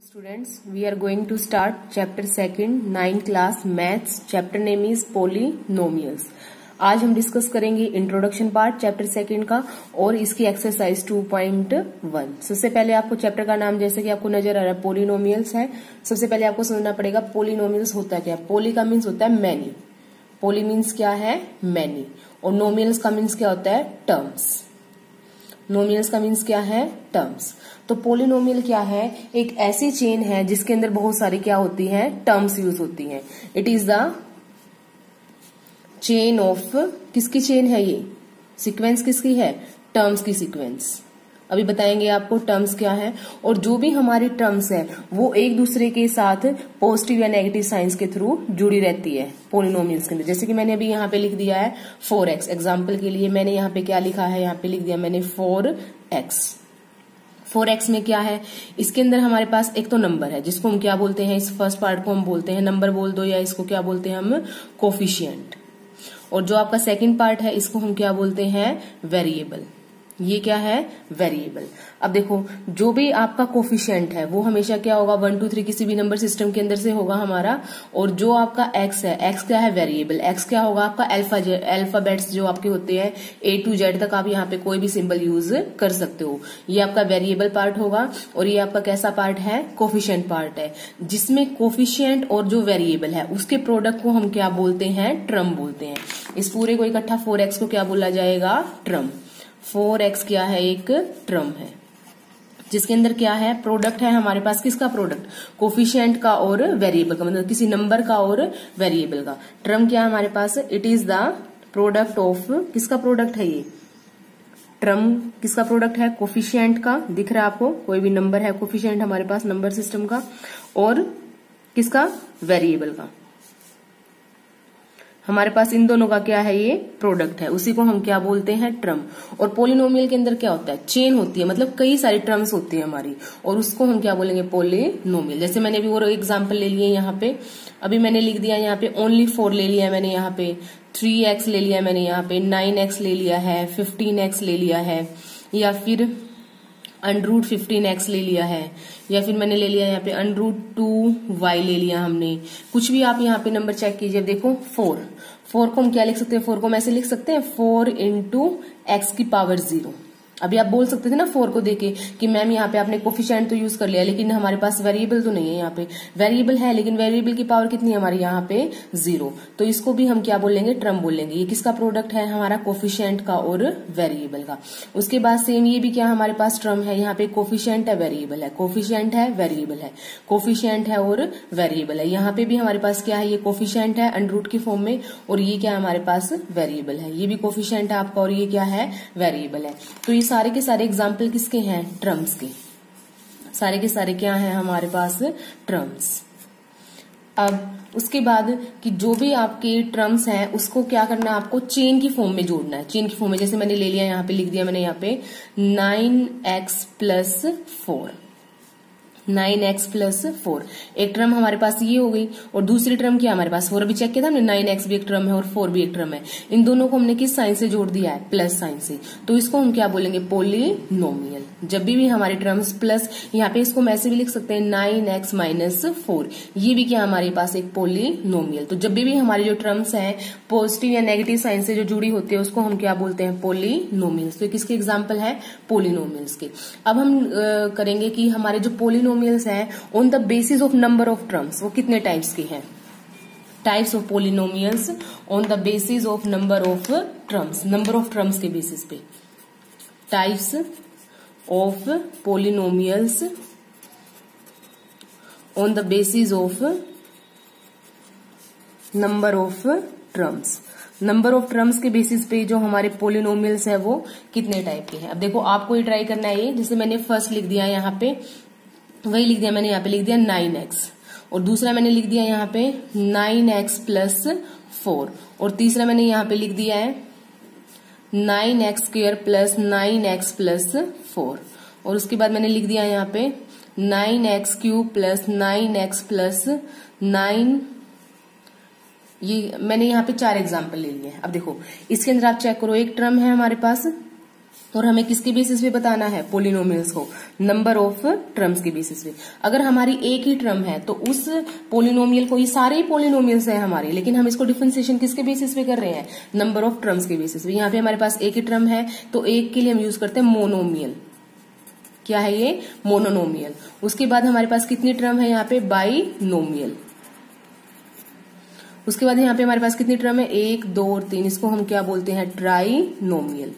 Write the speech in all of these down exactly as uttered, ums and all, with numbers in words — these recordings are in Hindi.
Students, we are going to start chapter second, ninth class maths. Chapter name is polynomials. आज हम डिस्कस करेंगे इंट्रोडक्शन पार्ट चैप्टर सेकंड का और इसकी एक्सरसाइज टू पॉइंट वन. सबसे पहले आपको चैप्टर का नाम जैसे कि आपको नजर आ रहा है पोलिनोमियल्स है. सबसे पहले आपको समझना पड़ेगा पोलिनोमियल्स होता क्या है. पोली का मीन्स होता है मैनी, पोली मीन्स क्या है मैनी, और नोमियल्स का मीन्स क्या होता है टर्म्स. नोमियल्स का मीन्स क्या है टर्म्स. तो पोलिनोमियल क्या है, एक ऐसी चेन है जिसके अंदर बहुत सारी क्या होती है टर्म्स यूज होती हैं. It is the chain of, किसकी चेन है ये, सीक्वेंस किसकी है, टर्म्स की सीक्वेंस. अभी बताएंगे आपको टर्म्स क्या है. और जो भी हमारी टर्म्स है वो एक दूसरे के साथ पॉजिटिव या नेगेटिव साइंस के थ्रू जुड़ी रहती है पोलिनोमियल्स के अंदर. जैसे कि मैंने अभी यहाँ पे लिख दिया है फोर एक्स. एग्जाम्पल के लिए मैंने यहाँ पे क्या लिखा है, यहाँ पे लिख दिया मैंने फोर एक्स. फोर एक्स में क्या है, इसके अंदर हमारे पास एक तो नंबर है जिसको हम क्या बोलते हैं, इस फर्स्ट पार्ट को हम बोलते हैं नंबर बोल दो, या इसको क्या बोलते हैं हम कोफिशिएंट. और जो आपका सेकंड पार्ट है इसको हम क्या बोलते हैं वेरिएबल. ये क्या है वेरिएबल. अब देखो जो भी आपका कोफिशिएंट है वो हमेशा क्या होगा, वन टू थ्री किसी भी नंबर सिस्टम के अंदर से होगा हमारा. और जो आपका एक्स है, एक्स क्या है वेरिएबल. एक्स क्या होगा आपका अल्फा, अल्फाबेट्स जो आपके होते हैं ए टू जेड तक, आप यहाँ पे कोई भी सिंबल यूज कर सकते हो. ये आपका वेरिएबल पार्ट होगा. और ये आपका कैसा पार्ट है, कोफिशिएंट पार्ट है, जिसमें कोफिशिएंट और जो वेरिएबल है उसके प्रोडक्ट को हम क्या बोलते हैं, टर्म बोलते हैं. इस पूरे को इकट्ठा फोर एक्स को क्या बोला जाएगा, टर्म. फोर एक्स क्या है, एक टर्म है जिसके अंदर क्या है प्रोडक्ट है हमारे पास, किसका प्रोडक्ट, कोफिशिएंट का और वेरिएबल का, मतलब किसी नंबर का और वेरिएबल का. टर्म क्या है हमारे पास, it is the product of, किसका प्रोडक्ट है ये टर्म, किसका प्रोडक्ट है कोफिशिएंट का, दिख रहा है आपको कोई भी नंबर है कोफिशिएंट हमारे पास नंबर सिस्टम का, और किसका वेरिएबल का. हमारे पास इन दोनों का क्या है ये प्रोडक्ट है, उसी को हम क्या बोलते हैं टर्म. और पोलिनोमियल के अंदर क्या होता है, चेन होती है, मतलब कई सारी टर्म्स होती है हमारी, और उसको हम क्या बोलेंगे पोलिनोमियल. जैसे मैंने अभी वो एग्जांपल ले लिए यहाँ पे. अभी मैंने लिख दिया यहाँ पे ओनली फोर ले लिया मैंने, यहाँ पे थ्री एक्स ले लिया मैंने, यहाँ पे नाइन एक्स ले लिया है, फिफ्टीन एक्स ले लिया है, या फिर अनरूट फिफ्टीन एक्स ले लिया है, या फिर मैंने ले लिया यहाँ पे अनरूट टू वाई ले लिया हमने. कुछ भी आप यहाँ पे नंबर चेक कीजिए. देखो फोर, फोर को हम क्या लिख सकते हैं, फोर को हम ऐसे लिख सकते हैं फोर इंटू एक्स की पावर जीरो. अभी आप बोल सकते थे ना फोर को देके कि मैम यहाँ पे आपने कोफिशिएंट तो यूज कर लिया लेकिन हमारे पास वेरिएबल तो नहीं है. यहाँ पे वेरिएबल है लेकिन वेरिएबल की पावर कितनी है हमारे यहाँ पे जीरो. तो इसको भी हम क्या बोलेंगे, टर्म बोलेंगे. ये किसका प्रोडक्ट है हमारा, कोफिशिएंट का और वेरिएबल का. उसके बाद सेम ये भी क्या हमारे पास टर्म है, यहाँ पे कोफिशिएंट है वेरिएबल है, कोफिशिएंट है वेरिएबल है, कोफिशिएंट है और वेरिएबल है. यहाँ पे भी हमारे पास क्या है, ये कोफिशिएंट है अनरूट के फॉर्म में, और ये क्या हमारे पास वेरिएबल है, ये भी कोफिशिएंट है आपका और ये क्या है वेरिएबल है. तो सारे के सारे एग्जाम्पल किसके हैं, टर्म्स के. सारे के सारे क्या हैं हमारे पास, टर्म्स. अब उसके बाद कि जो भी आपके टर्म्स हैं उसको क्या करना है आपको, चेन की फॉर्म में जोड़ना है. चेन की फॉर्म में जैसे मैंने ले लिया यहाँ पे, लिख दिया मैंने यहाँ पे nine X plus four, nine X plus four. एक टर्म हमारे पास ये हो गई और दूसरी टर्म क्या हमारे पास फोर. अभी चेक किया था हमने, नाइन एक्स भी एक टर्म है और फोर भी एक टर्म है. इन दोनों को हमने किस साइन से जोड़ दिया है, प्लस साइन से. तो इसको हम क्या बोलेंगे, पोलिनोमियल. जब भी भी हमारे टर्म्स प्लस, यहाँ पे इसको हम ऐसे भी लिख सकते हैं नाइन एक्स माइनस फोर, ये भी क्या हमारे पास एक पोलिनोमियल. तो जब भी भी हमारे जो टर्म्स हैं पॉजिटिव या नेगेटिव साइन से जो जुड़ी होती है उसको हम क्या बोलते हैं, पोलिनोमियल्स. तो किसके एग्जाम्पल है, पोलिनोमियल्स के. अब हम करेंगे कि हमारे जो पोलिनोमियल हैं on the basis of number of terms, वो कितने टाइप्स के हैं, types of polynomials on the basis of number of terms, number of terms के बेसिस पे. Types of polynomials on the basis of number of terms. Number of terms के बेसिस पे जो हमारे पोलिनोमियल्स है वो कितने टाइप के हैं. अब देखो आपको ये ट्राई करना है. ये जैसे मैंने फर्स्ट लिख दिया यहाँ पे, वही लिख दिया मैंने यहाँ पे, लिख दिया नाइन एक्स, और दूसरा मैंने लिख दिया यहाँ पे नाइन एक्स प्लस फोर, और तीसरा मैंने यहाँ पे लिख दिया है nine X square plus nine X plus four, और उसके बाद मैंने लिख दिया यहाँ पे nine X cube plus nine X plus nine. ये मैंने यहाँ पे चार एग्जाम्पल ले लिए. अब देखो इसके अंदर आप चेक करो, एक टर्म है हमारे पास और हमें किसके बेसिस पे बताना है, पोलिनोमियल्स को, नंबर ऑफ टर्म्स के बेसिस पे। अगर हमारी एक ही टर्म है तो उस पोलिनोमियल को, ये सारे ही पोलिनोमियल्स हैं हमारे, लेकिन हम इसको डिफरेंशिएशन किसके बेसिस पे कर रहे हैं, नंबर ऑफ टर्म्स के बेसिस पे। यहाँ पे हमारे पास एक ही टर्म है तो एक के लिए हम यूज करते हैं मोनोमियल, क्या है ये, मोनोनोमियल। उसके बाद हमारे पास कितनी टर्म है यहाँ पे, बाइनोमियल। उसके बाद यहाँ पे हमारे पास कितनी टर्म है, एक, दो और तीन, इसको हम क्या बोलते हैं, ट्राइनोमियल।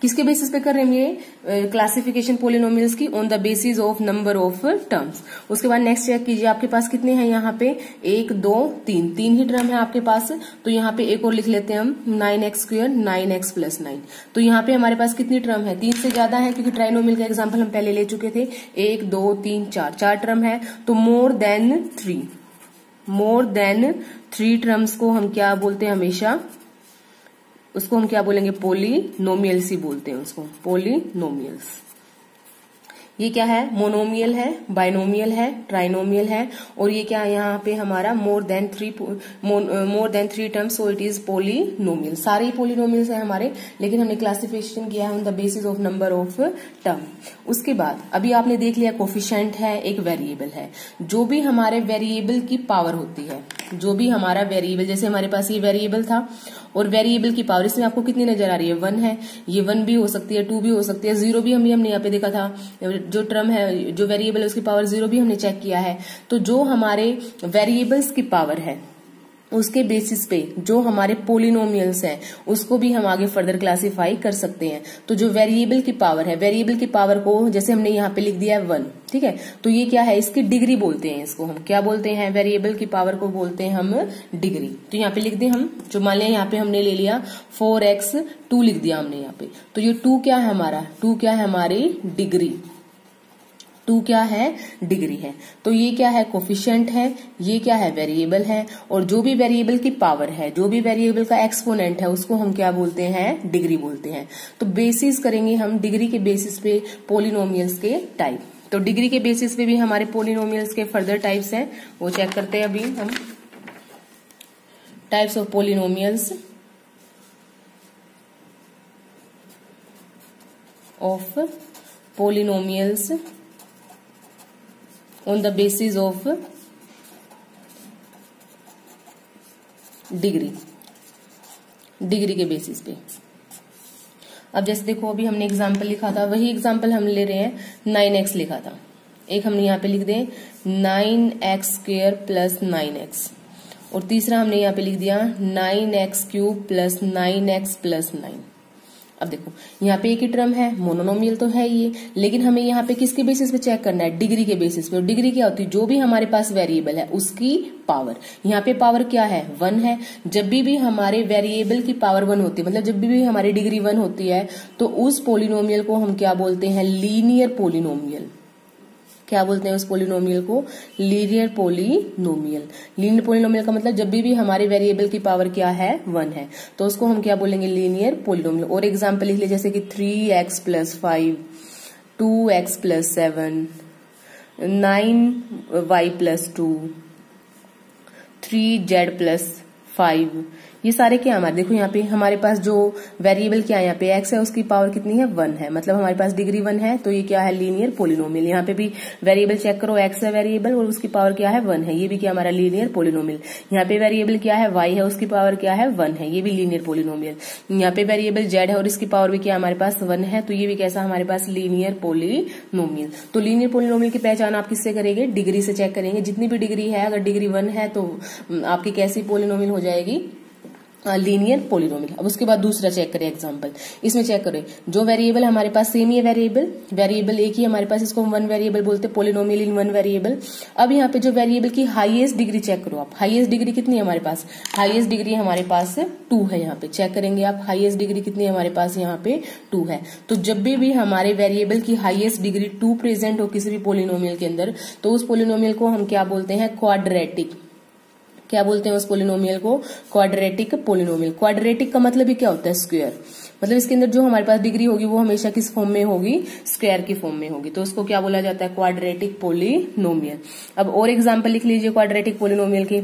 किसके बेसिस पे कर रहे हैं ये क्लासिफिकेशन पोलिनोमियल्स की, on the basis of number of terms. उसके बाद नेक्स्ट चेक कीजिए आपके पास कितने हैं यहाँ पे, एक, दो, तीन, तीन ही टर्म है आपके पास। तो यहाँ पे एक और लिख लेते हैं हम, nine X square, nine X plus nine. तो यहाँ पे हमारे पास कितनी टर्म है, तीन से ज्यादा है, क्योंकि ट्राइनोमियल का एग्जाम्पल हम पहले ले चुके थे, एक, दो, तीन, चार, चार टर्म है। तो more than three, more than three terms को हम क्या बोलते हैं हमेशा, उसको हम क्या बोलेंगे, पोलिनोमियल्स ही बोलते हैं उसको, पोलिनोमियल्स। ये क्या है, मोनोमियल है, बाइनोमियल है, ट्राइनोमियल है, और ये क्या है यहाँ पे हमारा, more than three, more than three terms, so it is polynomial. सारे ही पोलिनोमियल्स हैं हमारे, लेकिन हमने क्लासिफिकेशन किया है on the basis of number of term. उसके बाद अभी आपने देख लिया कोफिशिएंट है, एक वेरिएबल है। जो भी हमारे वेरिएबल की पावर होती है, जो भी हमारा वेरिएबल, जैसे हमारे पास ये वेरिएबल था और वेरिएबल की पावर इसमें आपको कितनी नजर आ रही है, वन है, ये वन भी हो सकती है, टू भी हो सकती है, जीरो भी हमने हमने यहाँ पे देखा था, जो टर्म है, जो वेरिएबल है उसकी पावर जीरो भी हमने चेक किया है। तो जो हमारे वेरिएबल्स की पावर है उसके बेसिस पे जो हमारे पोलिनोमियल्स हैं उसको भी हम आगे फर्दर क्लासिफाई कर सकते हैं। तो जो वेरिएबल की पावर है, वेरिएबल की पावर को जैसे हमने यहाँ पे लिख दिया है वन, ठीक है, तो ये क्या है, इसकी डिग्री बोलते हैं, इसको हम क्या बोलते हैं, वेरिएबल की पावर को बोलते हैं हम डिग्री। तो यहाँ पे लिख दें हम, जो मान लें यहाँ पे हमने ले लिया फोर एक्स टू लिख दिया हमने यहाँ पे, तो ये टू क्या है हमारा, टू क्या है हमारी डिग्री, टू क्या है, डिग्री है। तो ये क्या है, कोफिशिएंट है, ये क्या है, वेरिएबल है, और जो भी वेरिएबल की पावर है, जो भी वेरिएबल का एक्सपोनेंट है उसको हम क्या बोलते हैं, डिग्री बोलते हैं। तो बेसिस करेंगे हम, डिग्री के बेसिस पे पोलिनोमियल्स के टाइप। तो डिग्री के बेसिस पे भी हमारे पोलिनोमियल्स के फर्दर टाइप्स हैं, वो चेक करते हैं अभी हम, types of polynomials of polynomials on the basis of degree, degree के बेसिस पे। अब जैसे देखो अभी हमने एग्जाम्पल लिखा था, वही एग्जाम्पल हम ले रहे हैं, नाइन एक्स लिखा था, एक हमने यहाँ पे लिख दें nine X square plus nine X, और तीसरा हमने यहाँ पे लिख दिया nine X cube plus nine X plus nine. अब देखो यहाँ पे एक ही टर्म है, मोनोनोमियल तो है ये, लेकिन हमें यहाँ पे किसके बेसिस पे चेक करना है, डिग्री के बेसिस पे। डिग्री क्या होती है, जो भी हमारे पास वेरिएबल है उसकी पावर। यहाँ पे पावर क्या है, वन है। जब भी भी हमारे वेरिएबल की पावर वन होती है, मतलब जब भी भी हमारी डिग्री वन होती है, तो उस पोलिनोमियल को हम क्या बोलते हैं, लीनियर पोलिनोमियल। क्या बोलते हैं उस पोलिनोमियल को, लीनियर पोलिनोमियल। लीनियर पोलिनोमियल का मतलब जब भी भी हमारे वेरिएबल की पावर क्या है, वन है, तो उसको हम क्या बोलेंगे, लीनियर पोलिनोमियल। और एग्जाम्पल लिख ले, जैसे कि three x plus five, two X plus seven, nine Y plus two, three Z plus five, ये सारे क्या हमारे, देखो यहाँ पे हमारे पास जो वेरिएबल क्या है, यहाँ पे एक्स है, उसकी पावर कितनी है, वन है, मतलब हमारे पास डिग्री वन है। तो ये क्या है, लीनियर पोलिनोमियल। यहाँ पे भी वेरिएबल चेक करो, एक्स है वेरिएबल और उसकी पावर क्या है, वन है, ये भी क्या हमारा लीनियर पोलिनोमियल। यहाँ पे वेरिएबल क्या है, वाई है, उसकी पावर क्या है, वन है, ये भी लीनियर पोलिनोमियल। यहाँ पे वेरिएबल जेड है और इसकी पावर भी क्या हमारे पास, वन है, तो ये भी कैसा हमारे पास, लीनियर पोलिनोमियल। तो लीनियर पोलिनोमियल की पहचान आप किससे करेंगे, डिग्री से चेक करेंगे। जितनी भी डिग्री है, अगर डिग्री वन है तो आपकी कैसी पोलिनोमियल हो जाएगी, लीनियर पोलिनोमियल। अब उसके बाद दूसरा चेक करें एग्जांपल, इसमें चेक करें जो वेरिएबल हमारे पास सेम ही है, वेरिएबल वेरिएबल एक ही हमारे पास, इसको हम वन वेरिएबल बोलते हैं, पोलिनोमियल इन वन वेरिएबल। अब यहाँ पे जो वेरिएबल की हाईएस्ट डिग्री चेक करो आप, हाईएस्ट डिग्री कितनी है हमारे पास, हाईएस्ट डिग्री हमारे पास टू है। यहाँ पे चेक करेंगे आप, हाईएस्ट डिग्री कितनी है हमारे पास, यहाँ पे टू है। तो जब भी भी हमारे वेरिएबल की हाईएस्ट डिग्री टू प्रेजेंट हो किसी भी पोलिनोमियल के अंदर, तो उस पोलिनोमियल को हम क्या बोलते हैं, क्वाड्रेटिक। क्या बोलते हैं उस पोलिनोमियल को, क्वाड्रेटिक पोलिनोमियल। क्वाड्रेटिक का मतलब ही क्या होता है, स्क्वायर, मतलब इसके अंदर जो हमारे पास डिग्री होगी वो हमेशा किस फॉर्म में होगी, स्क्वायर की फॉर्म में होगी, तो उसको क्या बोला जाता है, क्वाड्रेटिक पोलिनोमियल। अब और एग्जांपल लिख लीजिए क्वाड्रेटिक पोलिनोमियल के,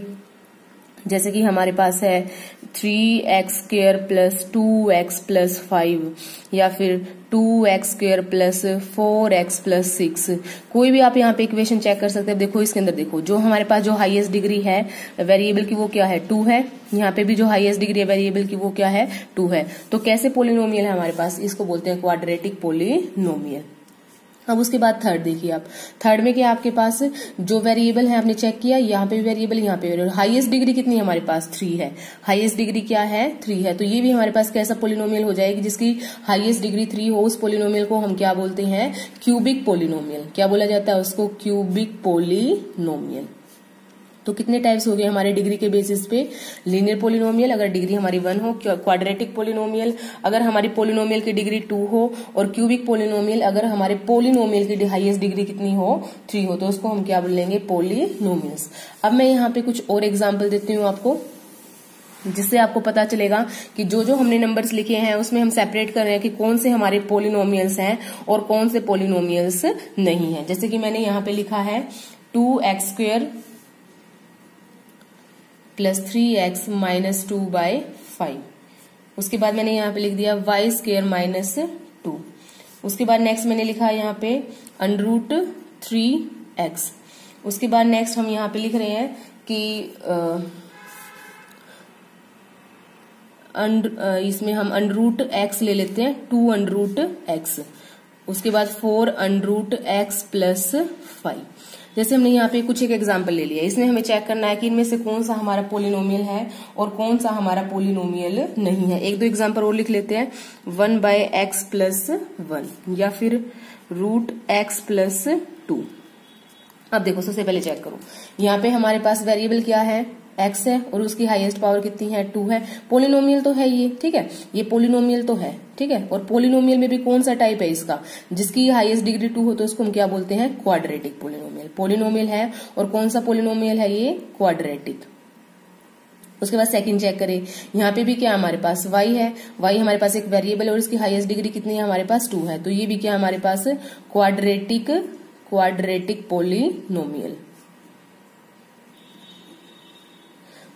जैसे कि हमारे पास है three X square plus two X plus five या फिर two x square plus four X plus six, कोई भी आप यहाँ पे इक्वेशन चेक कर सकते हैं। देखो इसके अंदर देखो जो हमारे पास जो हाईएस्ट डिग्री है वेरिएबल की वो क्या है टू है, यहाँ पे भी जो हाईएस्ट डिग्री है वेरिएबल की वो क्या है टू है। तो कैसे पोलिनोमियल है हमारे पास, इसको बोलते हैं क्वाड्रेटिक पोलिनोमियल। अब उसके बाद थर्ड देखिए आप, थर्ड में क्या आपके पास जो वेरिएबल है आपने चेक किया, यहाँ पे भी वेरिएबल यहाँ पे वेरिएबल, हाईएस्ट डिग्री कितनी है हमारे पास थ्री है, हाईएस्ट डिग्री क्या है थ्री है। तो ये भी हमारे पास कैसा पोलिनोमियल हो जाएगी जिसकी हाईएस्ट डिग्री थ्री हो, उस पोलिनोमियल को हम क्या बोलते हैं क्यूबिक पोलिनोमियल, क्या बोला जाता है उसको क्यूबिक पोलिनोमियल। तो कितने टाइप्स हो गए हमारे डिग्री के बेसिस पे, लीनियर पोलिनोमियल अगर डिग्री हमारी वन हो, क्वाड्रेटिक पोलिनोमियल अगर हमारी पोलिनोमियल की डिग्री टू हो, और क्यूबिक पोलिनोमियल अगर हमारे पोलिनोमियल की हाईएस्ट डिग्री कितनी हो थ्री हो, तो उसको हम क्या बोलेंगे पोलिनोमियल्स। अब मैं यहाँ पे कुछ और एग्जाम्पल देती हूँ आपको, जिससे आपको पता चलेगा कि जो जो हमने नंबर्स लिखे हैं उसमें हम सेपरेट कर रहे हैं कि कौन से हमारे पोलिनोमियल्स हैं और कौन से पोलिनोमियल्स नहीं है। जैसे कि मैंने यहाँ पे लिखा है two x square plus three x minus two by five, उसके बाद मैंने यहाँ पे लिख दिया वाई स्क्वायर माइनस टू, उसके बाद नेक्स्ट मैंने लिखा है यहाँ पे अंडर रूट थ्री एक्स, उसके बाद नेक्स्ट हम यहाँ पे लिख रहे हैं कि आ, अंडर इसमें हम अंडर रूट एक्स ले लेते हैं टू अंडर रूट एक्स, उसके बाद four under root X plus five. जैसे हमने यहाँ पे कुछ एक एग्जाम्पल ले लिया, इसमें हमें चेक करना है कि इनमें से कौन सा हमारा पोलिनोमियल है और कौन सा हमारा पोलिनोमियल नहीं है। एक दो एग्जाम्पल और लिख लेते हैं, one by X plus one या फिर रूट एक्स प्लस टू। अब देखो सबसे पहले चेक करो यहाँ पे हमारे पास वेरिएबल क्या है एक्स है और उसकी हाईएस्ट पावर कितनी है टू है, पोलिनोमियल तो है ये, ठीक है ये पोलिनोमियल तो है, ठीक है। और पोलिनोमियल में भी कौन सा टाइप है इसका जिसकी हाईएस्ट डिग्री टू हो, तो उसको हम क्या बोलते हैं क्वाड्रेटिक पोलिनोमियल, पोलिनोमियल है और कौन सा पोलिनोमियल है ये क्वाड्रेटिक। उसके बाद सेकंड चेक करें, यहाँ पे भी क्या हमारे पास y है, y हमारे पास एक वेरिएबल और इसकी हाईएस्ट डिग्री कितनी है हमारे पास टू है, तो ये भी क्या हमारे पास क्वाड्रेटिक क्वाड्रेटिक पोलिनोमियल।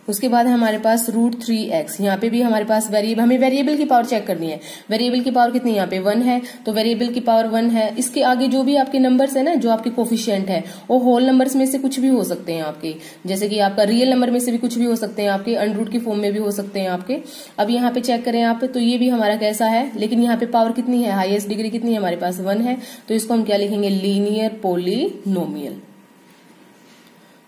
उसके बाद हमारे पास रूट थ्री एक्स, यहाँ पे भी हमारे पास वेरिएबल, हमें वेरिएबल की पावर चेक करनी है, वेरिएबल की पावर कितनी यहाँ पे वन है, तो वेरिएबल की पावर वन है। इसके आगे जो भी आपके नंबर्स है ना, जो आपके कोफिशिएंट है वो होल नंबर्स में से कुछ भी हो सकते हैं आपके, जैसे कि आपका रियल नंबर में से भी कुछ भी हो सकते हैं आपके, अंडर रूट के फॉर्म में भी हो सकते हैं आपके। अब यहाँ पे चेक करें आप, तो ये भी हमारा कैसा है, लेकिन यहाँ पे पावर कितनी है, हाईएस्ट डिग्री कितनी है हमारे पास वन है, तो इसको हम क्या लिखेंगे लीनियर पोलिनोमियल।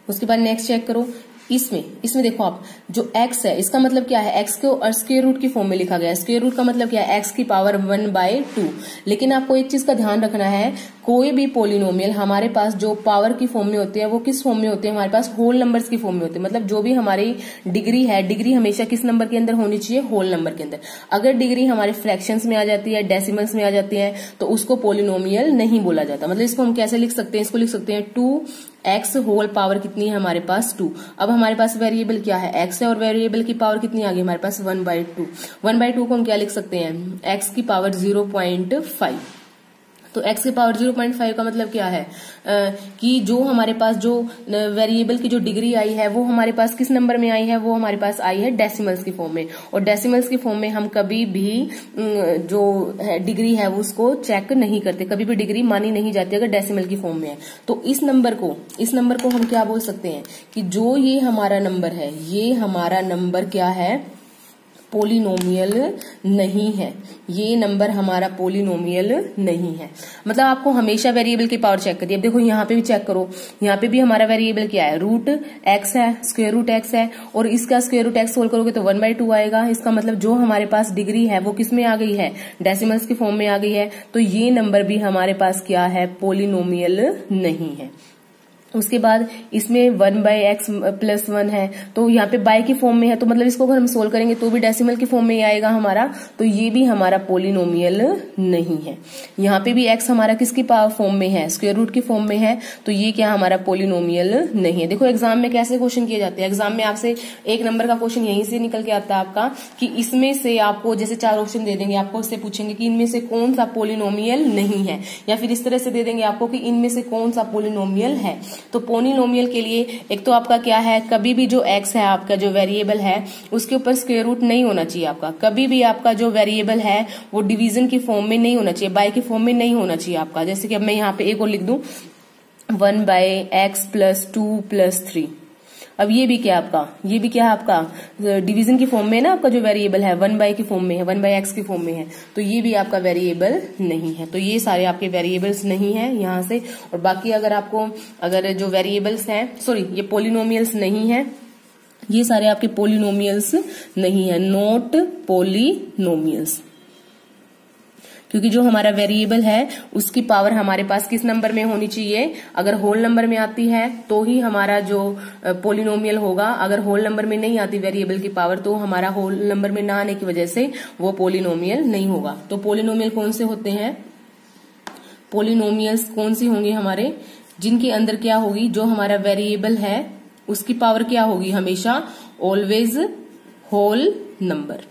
उसके बाद नेक्स्ट चेक करो, इसमें इसमें देखो आप जो x है इसका मतलब क्या है, x को स्क्वायर रूट की फॉर्म में लिखा गया है, स्क्वायर रूट का मतलब क्या है x की पावर वन बाय टू। लेकिन आपको एक चीज का ध्यान रखना है, कोई भी पोलिनोमियल हमारे पास जो पावर की फॉर्म में होते हैं वो किस फॉर्म में होते हैं हमारे पास, होल नंबर्स की फॉर्म में होते हैं। मतलब जो भी हमारी डिग्री है, डिग्री हमेशा किस नंबर के अंदर होनी चाहिए, होल नंबर के अंदर। अगर डिग्री हमारे फ्रैक्शंस में आ जाती है, डेसिमल्स में आ जाती है, तो उसको पोलिनोमियल नहीं बोला जाता। मतलब इसको हम कैसे लिख सकते हैं, इसको लिख सकते हैं टू एक्स होल पावर कितनी है हमारे पास टू। अब हमारे पास वेरिएबल क्या है एक्स है और वेरिएबल की पावर कितनी आ गई हमारे पास one by two, one by two को हम क्या लिख सकते हैं एक्स की पावर जीरो पॉइंट फाइव। तो x की पावर जीरो पॉइंट फाइव का मतलब क्या है आ, कि जो हमारे पास जो वेरिएबल की जो डिग्री आई है वो हमारे पास किस नंबर में आई है, वो हमारे पास आई है डेसिमल्स की फॉर्म में, और डेसिमल्स की फॉर्म में हम कभी भी जो डिग्री है वो उसको चेक नहीं करते, कभी भी डिग्री मानी नहीं जाती अगर डेसिमल की फॉर्म में है। तो इस नंबर को इस नंबर को हम क्या बोल सकते हैं कि जो ये हमारा नंबर है, ये हमारा नंबर क्या है पोलिनोमियल नहीं है, ये नंबर हमारा पोलिनोमियल नहीं है। मतलब आपको हमेशा वेरिएबल की पावर चेक करिए। अब देखो यहाँ पे भी चेक करो, यहाँ पे भी हमारा वेरिएबल क्या है रूट एक्स है, स्क्वायर रूट एक्स है और इसका स्क्वायर रूट एक्स सोल्व करोगे तो वन बाई टू आएगा। इसका मतलब जो हमारे पास डिग्री है वो किस में आ गई है, डेसिमल्स की फॉर्म में आ गई है, तो ये नंबर भी हमारे पास क्या है पोलिनोमियल नहीं है। उसके बाद इसमें one by X plus one है, तो यहाँ पे बाय की फॉर्म में है, तो मतलब इसको अगर हम सोल्व करेंगे तो भी डेसिमल की फॉर्म में ही आएगा हमारा, तो ये भी हमारा पोलिनोमियल नहीं है। यहाँ पे भी x हमारा किसकी पावर फॉर्म में है, स्क्वायर रूट की फॉर्म में है, तो ये क्या हमारा पोलिनोमियल नहीं है। देखो एग्जाम में कैसे क्वेश्चन किए जाते हैं, एग्जाम में आपसे एक नंबर का क्वेश्चन यहीं से निकल के आता है आपका, कि इसमें से आपको जैसे चार ऑप्शन दे देंगे, आपको उससे पूछेंगे कि इनमें से कौन सा पोलिनोमियल नहीं है, या फिर इस तरह से दे देंगे आपको कि इनमें से कौन सा पोलिनोमियल है। तो पॉलिनोमियल के लिए एक तो आपका क्या है, कभी भी जो एक्स है आपका जो वेरिएबल है उसके ऊपर स्क्वायर रूट नहीं होना चाहिए आपका, कभी भी आपका जो वेरिएबल है वो डिवीजन के फॉर्म में नहीं होना चाहिए, बाय के फॉर्म में नहीं होना चाहिए आपका। जैसे कि अब मैं यहाँ पे एक और लिख दूं, one by X plus two plus three. अब ये भी क्या आपका, ये भी क्या है आपका डिवीजन के फॉर्म में है ना, आपका जो वेरिएबल है वन बाय के फॉर्म में है, वन बाय एक्स के फॉर्म में है, तो ये भी आपका वेरिएबल नहीं है। तो ये सारे आपके वेरिएबल्स नहीं है यहाँ से। और बाकी अगर आपको अगर जो वेरिएबल्स हैं, सॉरी ये पॉलिनोमियल्स नहीं है, ये सारे आपके पॉलिनोमियल्स नहीं है, नॉट पॉलिनोमियल्स, क्योंकि जो हमारा वेरिएबल है उसकी पावर हमारे पास किस नंबर में होनी चाहिए, अगर होल नंबर में आती है तो ही हमारा जो पॉलिनोमियल होगा, अगर होल नंबर में नहीं आती वेरिएबल की पावर तो हमारा होल नंबर में ना आने की वजह से वो पॉलिनोमियल नहीं होगा। तो पॉलिनोमियल कौन से होते हैं, पॉलिनोमियल्स कौन से होंगे हमारे, जिनके अंदर क्या होगी जो हमारा वेरिएबल है उसकी पावर क्या होगी, हमेशा ऑलवेज होल नंबर,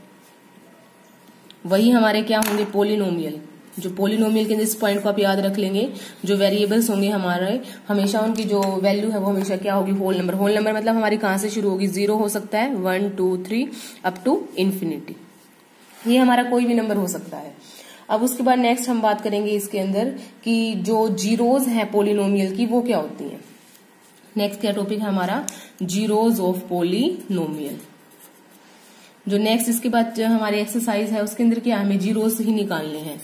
वही हमारे क्या होंगे पॉलिनोमियल। जो पॉलिनोमियल के अंदर इस पॉइंट को आप याद रख लेंगे, जो वेरिएबल्स होंगे हमारे हमेशा उनकी जो वैल्यू है वो हमेशा क्या होगी होल नंबर। होल नंबर मतलब हमारी कहाँ से शुरू होगी, जीरो हो सकता है, one two three up to infinity, ये हमारा कोई भी नंबर हो सकता है। अब उसके बाद नेक्स्ट हम बात करेंगे इसके अंदर कि जो जीरोज हैं पॉलिनोमियल की वो क्या होती हैं। नेक्स्ट क्या टॉपिक है हमारा, जीरोज ऑफ पॉलिनोमियल। जो नेक्स्ट इसके बाद हमारी एक्सरसाइज है उसके अंदर क्या हमें जीरोज ही निकालने हैं,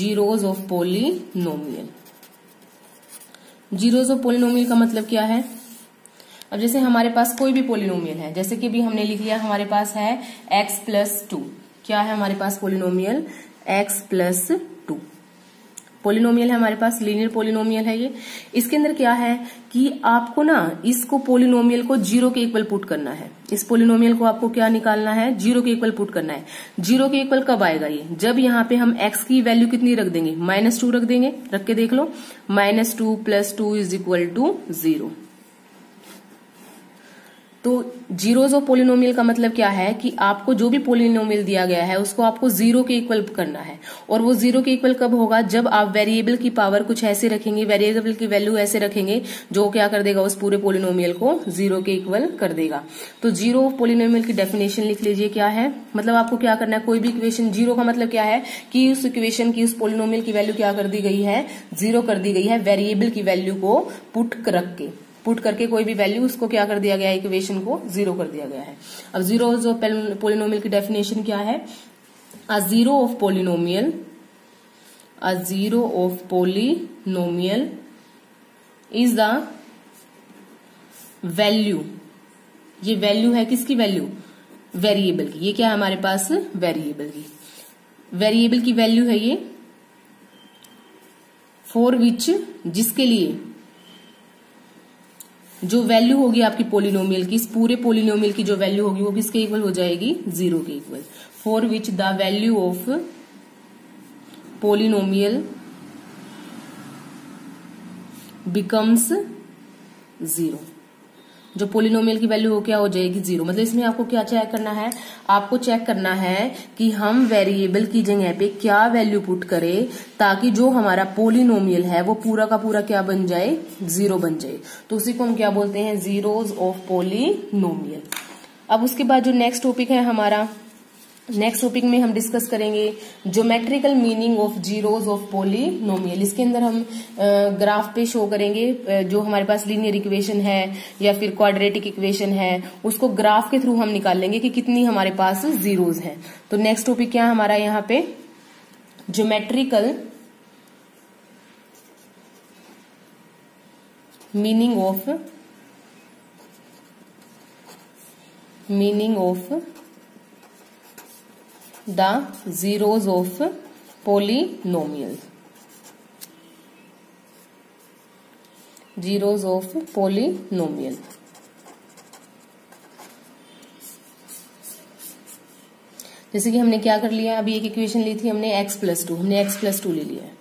zeros of polynomial. Zeros of polynomial का मतलब क्या है, अब जैसे हमारे पास कोई भी पॉलिनोमियल है, जैसे कि भी हमने लिख लिया हमारे पास है एक्स प्लस टू, क्या है हमारे पास polynomial X plus two, polynomial है हमारे पास, लीनियर पॉलिनोमियल है ये। इसके अंदर क्या है कि आपको ना इसको पॉलिनोमियल को जीरो के इक्वल पुट करना है, इस पॉलिनोमियल को आपको क्या निकालना है, जीरो के इक्वल पुट करना है। जीरो के इक्वल कब आएगा ये, जब यहाँ पे हम x की वैल्यू कितनी रख देंगे, माइनस टू रख देंगे, रख के देख लो, minus two plus two is equal to zero. तो जीरोज ऑफ पॉलिनोमियल का मतलब क्या है कि आपको जो भी पॉलिनोमियल दिया गया है उसको आपको जीरो के इक्वल करना है, और वो जीरो के इक्वल कब होगा, जब आप वेरिएबल की पावर कुछ ऐसे रखेंगे, वेरिएबल की वैल्यू ऐसे रखेंगे जो क्या कर देगा उस पूरे पॉलिनोमियल को जीरो के इक्वल कर देगा। तो जीरो ऑफ पॉलिनोमियल की डेफिनेशन लिख लीजिए क्या है, मतलब आपको क्या करना है, कोई भी इक्वेशन, जीरो का मतलब क्या है कि उस इक्वेशन की उस पॉलिनोमियल की वैल्यू क्या कर दी गई है, जीरो कर दी गई है, वेरिएबल की वैल्यू को पुट रख के, पुट करके कोई भी वैल्यू उसको क्या कर दिया गया है, इक्वेशन को जीरो कर दिया गया है। अब जीरो ऑफ पॉलिनोमियल की डेफिनेशन क्या है, a zero of polynomial, a zero of polynomial is the value, ये वैल्यू है किसकी, वैल्यू वेरिएबल की, ये क्या है हमारे पास वेरिएबल की, वेरिएबल की वैल्यू है ये, फॉर विच जिसके लिए जो वैल्यू होगी आपकी पॉलिनोमियल की, इस पूरे पॉलिनोमियल की जो वैल्यू होगी वो किसके इक्वल हो जाएगी, जीरो के equal. For which the value of polynomial becomes zero, जो पॉलिनोमियल की वैल्यू हो क्या हो जाएगी जीरो। मतलब इसमें आपको क्या चेक करना है, आपको चेक करना है कि हम वेरिएबल की जगह पे क्या वैल्यू पुट करें ताकि जो हमारा पॉलिनोमियल है वो पूरा का पूरा क्या बन जाए, जीरो बन जाए। तो उसी को हम क्या बोलते हैं, जीरोज ऑफ पॉलिनोमियल। अब उसके बाद जो नेक्स्ट टॉपिक है हमारा, नेक्स्ट टॉपिक में हम डिस्कस करेंगे geometrical meaning of zeros of polynomial. इसके अंदर हम ग्राफ पे शो करेंगे, जो हमारे पास लीनियर इक्वेशन है या फिर क्वाड्रेटिक इक्वेशन है उसको ग्राफ के थ्रू हम निकाल लेंगे कि कितनी हमारे पास जीरोज हैं। तो नेक्स्ट टॉपिक क्या है हमारा यहाँ पे, geometrical meaning of meaning of the zeros of polynomial, zeros of polynomial. जैसे कि हमने क्या कर लिया, अभी एक इक्वेशन ली थी हमने एक्स प्लस टू, हमने एक्स प्लस टू ले लिया है,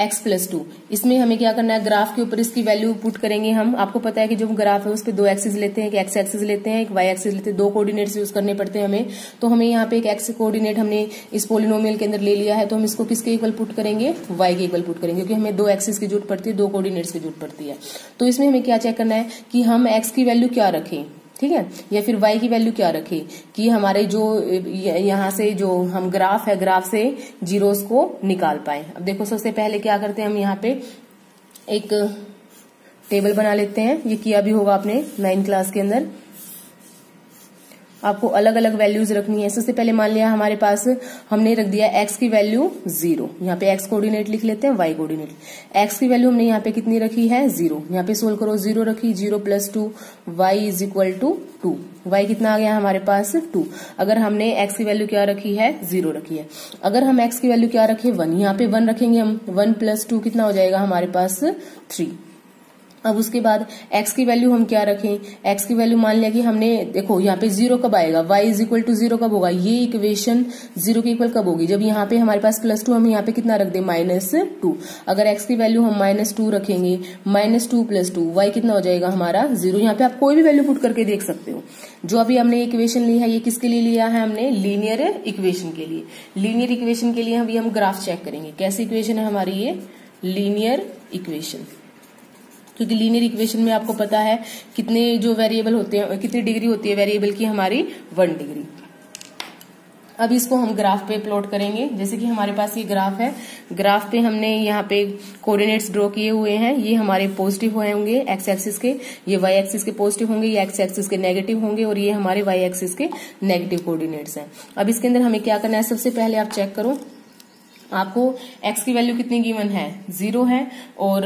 एक्स प्लस टू। इसमें हमें क्या करना है, ग्राफ के ऊपर इसकी वैल्यू पुट करेंगे हम। आपको पता है कि जो ग्राफ है उस पर दो एक्सिस लेते हैं, एक एक्स एक्सिस लेते हैं, एक वाई एक्सिस लेते हैं, दो कोऑर्डिनेट्स यूज करने पड़ते हैं हमें। तो हमें यहाँ पे एक एक्स कोऑर्डिनेट हमने इस पॉलिनोमियल के अंदर ले लिया है, तो हम इसको किसके इक्वल पुट करेंगे, वाई के इक्वल पुट करेंगे, क्योंकि हमें दो एक्सिस की जरूरत पड़ती है, दो कोऑर्डिनेट्स की जरूरत पड़ती है। तो इसमें हमें क्या चेक करना है कि हम एक्स की वैल्यू क्या रखें, ठीक है, या फिर y की वैल्यू क्या रखें, कि हमारे जो यहाँ से जो हम ग्राफ है, ग्राफ से जीरोस को निकाल पाए। अब देखो सबसे पहले क्या करते हैं, हम यहाँ पे एक टेबल बना लेते हैं, ये किया भी होगा आपने नाइन्थ क्लास के अंदर। आपको अलग अलग वैल्यूज रखनी है। सबसे पहले मान लिया हमारे पास, हमने रख दिया x की वैल्यू जीरो, यहाँ पे x कोऑर्डिनेट लिख लेते हैं, y कोऑर्डिनेट। x की वैल्यू हमने यहाँ पे कितनी रखी है, जीरो। यहाँ पे सोल्व करो, जीरो रखी, zero plus two, y is equal to two. Y कितना आ गया हमारे पास, टू। अगर हमने x की वैल्यू क्या रखी है, जीरो रखी है। अगर हम x की वैल्यू क्या रखे, वन, यहाँ पे वन रखेंगे हम। वन प्लस टू कितना हो जाएगा हमारे पास, थ्री। अब उसके बाद x की वैल्यू हम क्या रखें, x की वैल्यू मान लिया कि हमने, देखो यहाँ पे जीरो कब आएगा, y is equal to zero कब होगा, ये इक्वेशन जीरो के इक्वल कब होगी, जब यहाँ पे हमारे पास प्लस टू, हम यहाँ पे कितना रख दे, माइनस टू। अगर x की वैल्यू हम माइनस टू रखेंगे, minus two plus two, y कितना हो जाएगा हमारा, जीरो। यहाँ पे आप कोई भी वैल्यू पुट करके देख सकते हो। जो अभी हमने इक्वेशन ली है, ये किसके लिए लिया है हमने, लीनियर इक्वेशन के लिए। लीनियर इक्वेशन के लिए अभी हम ग्राफ चेक करेंगे, कैसी इक्वेशन है हमारी ये लीनियर इक्वेशन, क्योंकि लीनियर इक्वेशन में आपको पता है कितने जो वेरिएबल होते हैं, कितनी डिग्री होती है वेरिएबल की हमारी, वन डिग्री। अब इसको हम ग्राफ पे प्लॉट करेंगे। जैसे कि हमारे पास ये ग्राफ है, ग्राफ पे हमने यहाँ पे कोऑर्डिनेट्स ड्रॉ किए हुए हैं, ये हमारे पॉजिटिव हुए होंगे एक्स एक्सिस के, ये वाई एक्सिस के पॉजिटिव होंगे, ये एक्स एक्सिस के नेगेटिव होंगे, और ये हमारे वाई एक्सिस के नेगेटिव कोऑर्डिनेट्स हैं। अब इसके अंदर हमें क्या करना है, सबसे पहले आप चेक करो, आपको x की वैल्यू कितनी गिवन है, जीरो है, और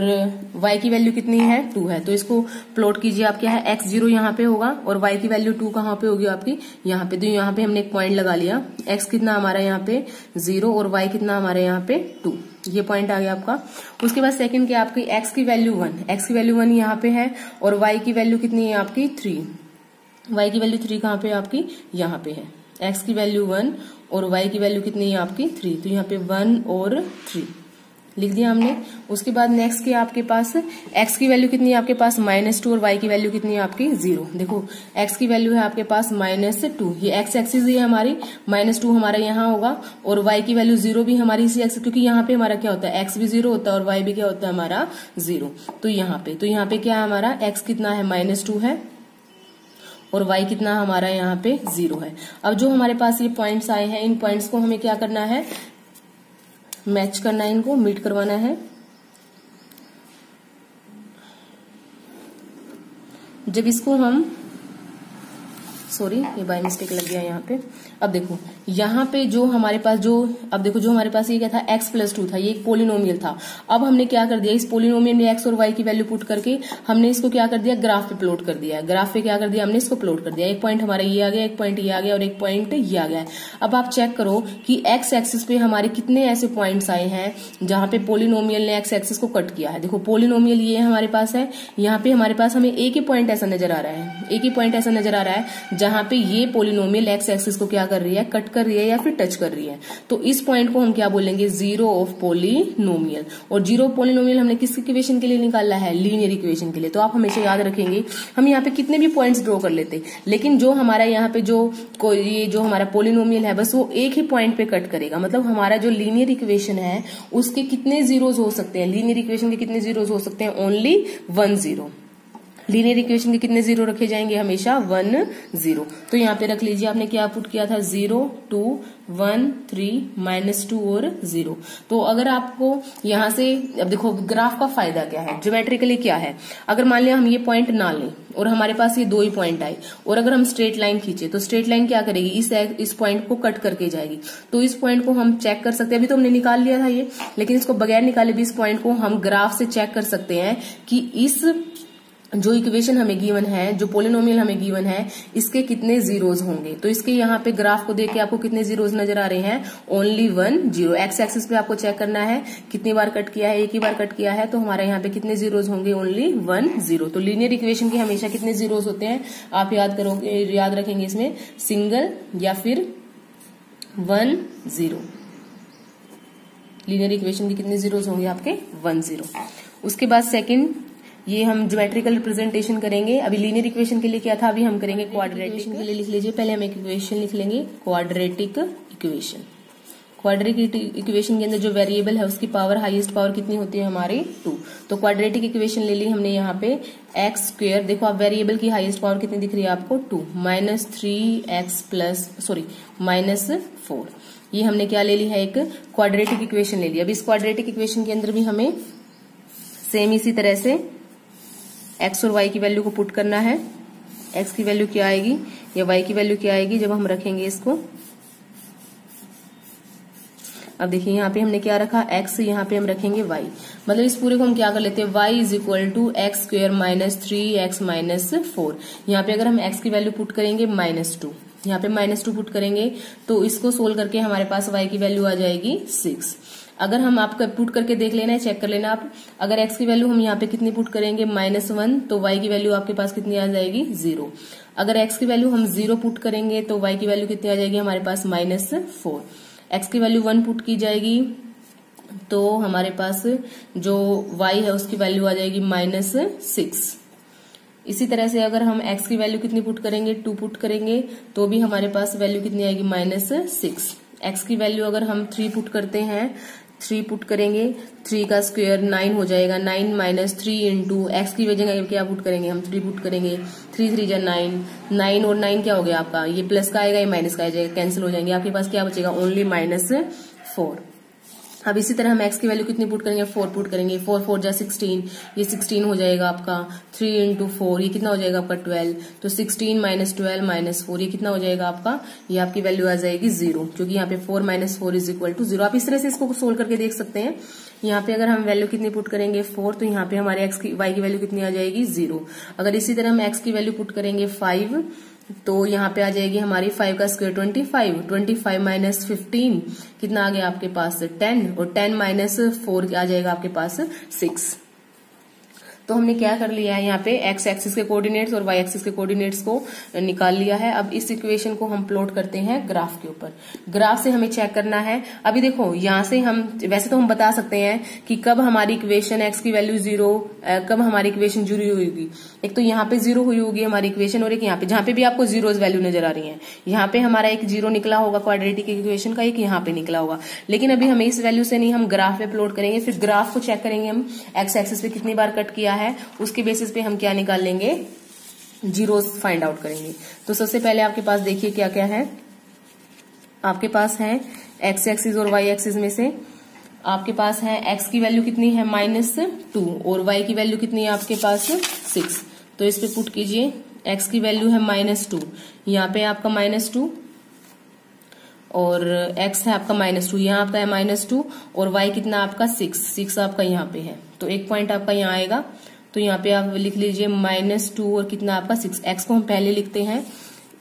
y की वैल्यू कितनी है, टू है। तो इसको प्लॉट कीजिए आप, क्या है, x जीरो यहाँ पे होगा और y की वैल्यू टू कहाँ पे होगी आपकी, यहाँ पे। तो यहाँ पे हमने एक पॉइंट लगा लिया, x कितना हमारा यहाँ पे जीरो और y कितना हमारे यहाँ पे टू, ये पॉइंट आ गया आपका। उसके बाद सेकंड क्या, आपकी x की वैल्यू वन, x की वैल्यू वन यहाँ पे है और y की वैल्यू कितनी है आपकी, थ्री। y की वैल्यू थ्री कहाँ पे आपकी, यहाँ पे है। x की वैल्यू वन और y की वैल्यू कितनी है आपकी, थ्री। तो यहाँ पे वन और थ्री लिख दिया हमने। उसके बाद नेक्स्ट के आपके पास x की वैल्यू कितनी है आपके पास, माइनस टू, और y की वैल्यू कितनी है आपकी, जीरो। देखो x की वैल्यू है आपके पास माइनस टू, ये x एक्सिस है हमारी, माइनस टू हमारा यहाँ होगा, और y की वैल्यू जीरो भी हमारी इसी एक्सिस, क्योंकि यहाँ पे हमारा क्या होता है, x भी जीरो होता है और y भी क्या होता है हमारा, जीरो। तो यहाँ पे, तो यहाँ पे क्या है हमारा, एक्स कितना है, माइनस टू है, और y कितना हमारा यहाँ पे, जीरो है। अब जो हमारे पास ये पॉइंट्स आए हैं, इन पॉइंट्स को हमें क्या करना है, मैच करना है, इनको मीट करवाना है। जब इसको हम, सॉरी ये बाय मिस्टेक लग गया यहाँ पे। अब देखो यहाँ पे जो हमारे पास जो अब देखो जो हमारे पास ये क्या था, x प्लस टू था, ये एक पोलिनोमियल था। अब हमने क्या कर दिया, इस पोलिनोमियल में x और y की वैल्यू पुट करके हमने इसको क्या कर दिया, ग्राफ पे प्लॉट कर दिया। ग्राफ पे क्या कर दिया हमने, इसको प्लॉट कर दिया। एक पॉइंट हमारा ये आ गया, एक पॉइंट ये आ गया और एक पॉइंट ये आ गया। अब आप चेक करो कि एक्स एक्सिस पे हमारे कितने ऐसे पॉइंट्स आए हैं जहां पे पोलिनोमियल ने एक्स एक्सिस को कट किया है। देखो पोलिनोमियल ये हमारे पास है, यहाँ पे हमारे पास हमें एक ही पॉइंट ऐसा नजर आ रहा है, एक ही पॉइंट ऐसा नजर आ रहा है जहां पे ये पोलिनोमियल एक्स एक्सिस को क्या कर रही है, कट कर रही है या फिर टच कर रही है। तो इस पॉइंट को हम क्या बोलेंगे, जीरो ऑफ पोलिनोमियल। और जीरो ऑफ पोलिनोमियल हमने किस इक्वेशन के लिए निकाला है, लीनियर इक्वेशन के लिए। तो आप हमेशा याद रखेंगे, हम यहाँ पे कितने भी पॉइंट्स ड्रॉ कर लेते, लेकिन जो हमारा यहाँ पे जो ये जो हमारा पोलिनोमियल है, बस वो एक ही पॉइंट पे कट करेगा। मतलब हमारा जो लीनियर इक्वेशन है उसके कितने जीरोज हो सकते हैं, लीनियर इक्वेशन के कितने जीरोज हो सकते हैं, only one zero. Linear equation के कितने जीरो रखे जाएंगे, हमेशा वन जीरो। तो यहाँ पे रख लीजिए, आपने क्या पुट किया था, zero, two, one, three, minus two और जीरो। तो अगर आपको यहां से, अब देखो ग्राफ का फायदा क्या है, ज्योमेट्रिकली क्या है, अगर मान लिया हम ये पॉइंट ना लें और हमारे पास ये दो ही पॉइंट आए और अगर हम स्ट्रेट लाइन खींचे, तो स्ट्रेट लाइन क्या करेगी, इस इस पॉइंट को कट करके जाएगी। तो इस पॉइंट को हम चेक कर सकते हैं, अभी तो हमने निकाल लिया था ये, लेकिन इसको बगैर निकाले भी इस पॉइंट को हम ग्राफ से चेक कर सकते हैं कि इस जो इक्वेशन हमें गिवन है, जो पोलिनोमियल हमें गिवन है, इसके कितने जीरोज होंगे। तो इसके यहाँ पे ग्राफ को देख के आपको कितने जीरोज नजर आ रहे हैं, only one zero. X axis पे आपको चेक करना है कितनी बार कट किया है, एक ही बार कट किया है, तो हमारे यहाँ पे कितने जीरोज होंगे, ओनली वन जीरो। तो लीनियर इक्वेशन के हमेशा कितने जीरोज होते हैं, आप याद करोगे, याद रखेंगे इसमें सिंगल या फिर वन जीरो। लीनियर इक्वेशन के कितने जीरोस होंगे आपके वन जीरो। उसके बाद सेकंड ये हम ज्योमेट्रिकल रिप्रेजेंटेशन करेंगे। अभी लीनियर इक्वेशन के लिए क्या था, अभी हम करेंगे क्वाड्रेटिक इक्वेशन के लिए। लिख लीजिए पहले हम एक इक्वेशन लिख लेंगे क्वाड्रेटिक इक्वेशन। क्वाड्रेटिक इक्वेशन के अंदर जो वेरिएबल है उसकी पावर हाईएस्ट पावर कितनी होती है हमारी टू। तो क्वाड्रेटिक इक्वेशन ले ली हमने यहाँ पे एक्स स्क्वायर। देखो आप वेरिएबल की हाईएस्ट पावर कितनी दिख रही है आपको two minus three x plus sorry minus four. ये हमने क्या ले ली है एक क्वाड्रेटिक इक्वेशन ले ली। अब इस क्वाड्रेटिक इक्वेशन के अंदर भी हमें सेम इसी तरह से एक्स और वाई की वैल्यू को पुट करना है। एक्स की वैल्यू क्या आएगी या वाई की वैल्यू क्या आएगी जब हम रखेंगे इसको। अब देखिए यहाँ पे हमने क्या रखा x, यहाँ पे हम रखेंगे y। मतलब इस पूरे को हम क्या कर लेते हैं y is equal to x square minus three x minus four. यहाँ पे अगर हम x की वैल्यू पुट करेंगे माइनस टू, यहाँ पे माइनस टू पुट करेंगे तो इसको सोल्व करके हमारे पास y की वैल्यू आ जाएगी सिक्स। अगर हम आपका पुट करके देख लेना है, चेक कर लेना आप। अगर एक्स की वैल्यू हम यहाँ पे कितनी पुट करेंगे माइनस वन तो वाई की वैल्यू आपके पास कितनी आ जाएगी जीरो। अगर एक्स की वैल्यू हम जीरो पुट करेंगे तो वाई की वैल्यू कितनी आ जाएगी हमारे पास माइनस फोर। एक्स की वैल्यू वन पुट की जाएगी तो हमारे पास जो वाई है उसकी वैल्यू आ जाएगी माइनस सिक्स। इसी तरह से अगर हम एक्स की वैल्यू कितनी पुट करेंगे टू पुट करेंगे तो भी हमारे पास वैल्यू कितनी आएगी माइनस सिक्स। एक्स की वैल्यू अगर हम थ्री पुट करते हैं, थ्री पुट करेंगे थ्री का स्क्वायर नाइन हो जाएगा। Nine minus three into x की वजह क्या पुट करेंगे हम थ्री पुट करेंगे, थ्री थ्री जा नाइन, नाइन और नाइन क्या हो गया आपका, ये प्लस का आएगा ये माइनस का आ जाएगा, कैंसिल हो जाएंगे। आपके पास क्या बचेगा ओनली माइनस फोर। अब इसी तरह हम एक्स की वैल्यू कितनी पुट करेंगे फोर पुट करेंगे। फोर फोर जा सिक्सटीन, ये सिक्सटीन हो जाएगा आपका। थ्री इंटू फोर ये कितना हो जाएगा आपका ट्वेल्व। तो sixteen minus twelve minus four ये कितना हो जाएगा आपका, ये आपकी वैल्यू आ जाएगी जीरो, क्योंकि यहाँ पे four minus four is equal to zero. आप इस तरह से इसको सोल्व करके देख सकते हैं। यहाँ पे अगर हम वैल्यू कितनी पुट करेंगे फोर तो यहाँ पे हमारे एक्स की वाई की वैल्यू कितनी आ जाएगी जीरो। अगर इसी तरह हम एक्स की वैल्यू पुट करेंगे फाइव तो यहाँ पे आ जाएगी हमारी फाइव का square twenty five. Twenty five minus fifteen कितना आ गया आपके पास टेन, और टेन माइनस फोर आ जाएगा आपके पास सिक्स। तो हमने क्या कर लिया है यहाँ पे एक्स एक्सिस के कोऑर्डिनेट्स और वाई एक्सिस के कोऑर्डिनेट्स को निकाल लिया है। अब इस इक्वेशन को हम प्लॉट करते हैं ग्राफ के ऊपर। ग्राफ से हमें चेक करना है। अभी देखो यहाँ से हम वैसे तो हम बता सकते हैं कि कब हमारी इक्वेशन एक्स की वैल्यू जीरो, कब हमारी इक्वेशन जीरो हुई होगी। एक तो यहाँ पे जीरो हुई होगी हमारी इक्वेशन, और एक यहाँ पे जहां पे भी आपको जीरोज वैल्यू नजर आ रही है। यहाँ पे हमारा एक जीरो निकला होगा क्वाड्रेटिक इक्वेशन का, एक यहाँ पे निकला होगा। लेकिन अभी हमें इस वैल्यू से नहीं, हम ग्राफ पे प्लॉट करेंगे। फिर ग्राफ को चेक करेंगे हम एक्स एक्सिस पे कितनी बार कट किया है, उसके बेसिस पे हम क्या निकाल लेंगे जीरोस फाइंड आउट करेंगे। तो सबसे पहले आपके पास देखिए क्या क्या है। आपके पास है एक्स एक्सिस और वाई एक्सिस में से आपके पास है एक्स की वैल्यू कितनी है माइनस टू और वाई की वैल्यू कितनी है आपके पास सिक्स। तो इस पे पुट कीजिए एक्स की वैल्यू है माइनस टू, यहाँ पे आपका माइनस टू और x है आपका माइनस टू, यहाँ आपका है माइनस टू और y कितना आपका सिक्स, सिक्स आपका यहाँ पे है। तो एक पॉइंट आपका यहाँ आएगा तो यहाँ पे आप लिख लीजिए माइनस टू और कितना आपका सिक्स। x को हम पहले लिखते हैं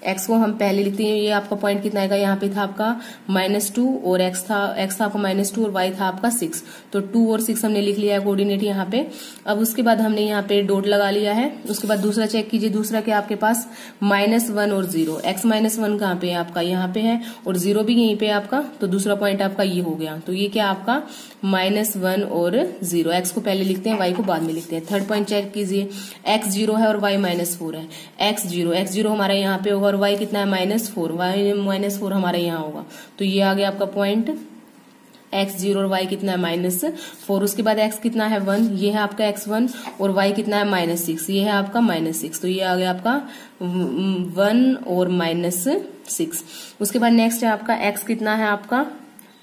x को हम पहले लिखते हैं ये आपका पॉइंट कितना आएगा, यहाँ पे था आपका माइनस टू और x था x था आपका माइनस टू और y था आपका सिक्स। तो टू और सिक्स हमने लिख लिया है कोऑर्डिनेट यहाँ पे। अब उसके बाद हमने यहाँ पे डॉट लगा लिया है। उसके बाद दूसरा चेक कीजिए, दूसरा क्या आपके पास माइनस वन और जीरो। एक्स माइनस वन कहाँ पे है आपका, यहाँ पे है, और जीरो भी यहीं पे आपका। तो दूसरा पॉइंट आपका ये हो गया। तो ये क्या आपका माइनस वन और जीरो, एक्स को पहले लिखते हैं वाई को बाद में लिखते हैं। थर्ड पॉइंट चेक कीजिए एक्स जीरो है और वाई माइनस फोर है। एक्स जीरो एक्स जीरो हमारा यहाँ पे होगा और y कितना है minus four, y minus four हमारे यहाँ होगा। तो ये आ गया आपका पॉइंट x जीरो और y कितना है माइनस फोर। उसके बाद x कितना है वन, ये है आपका x वन और y कितना है माइनस सिक्स, ये है आपका माइनस सिक्स। तो ये आ गया आपका वन और माइनस सिक्स। उसके बाद नेक्स्ट है आपका x कितना है आपका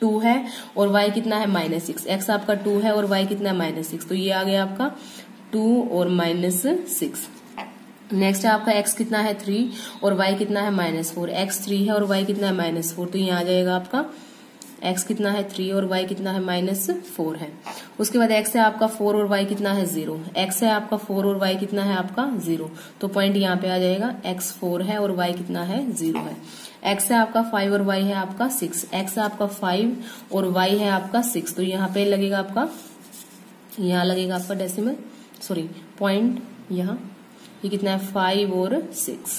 टू है और y कितना है माइनस सिक्स। एक्स आपका टू है और y कितना है माइनस सिक्स। तो ये आ गया आपका टू और माइनस सिक्स। नेक्स्ट है आपका x कितना है थ्री और y कितना है माइनस फोर। एक्स थ्री है और y कितना है माइनस फोर। तो यहाँ आ जाएगा आपका x कितना है थ्री और y कितना है माइनस फोर है। उसके बाद x है आपका फोर और y कितना है जीरो। x है आपका फोर और y कितना है आपका जीरो। तो पॉइंट यहाँ पे आ जाएगा x फोर है और y कितना है जीरो है। x है आपका फाइव और y है आपका सिक्स। x है आपका फाइव और y है आपका सिक्स। तो यहाँ पे लगेगा आपका, यहाँ लगेगा आपका डेसिमल सॉरी पॉइंट, यहाँ ये कितना है फाइव और सिक्स।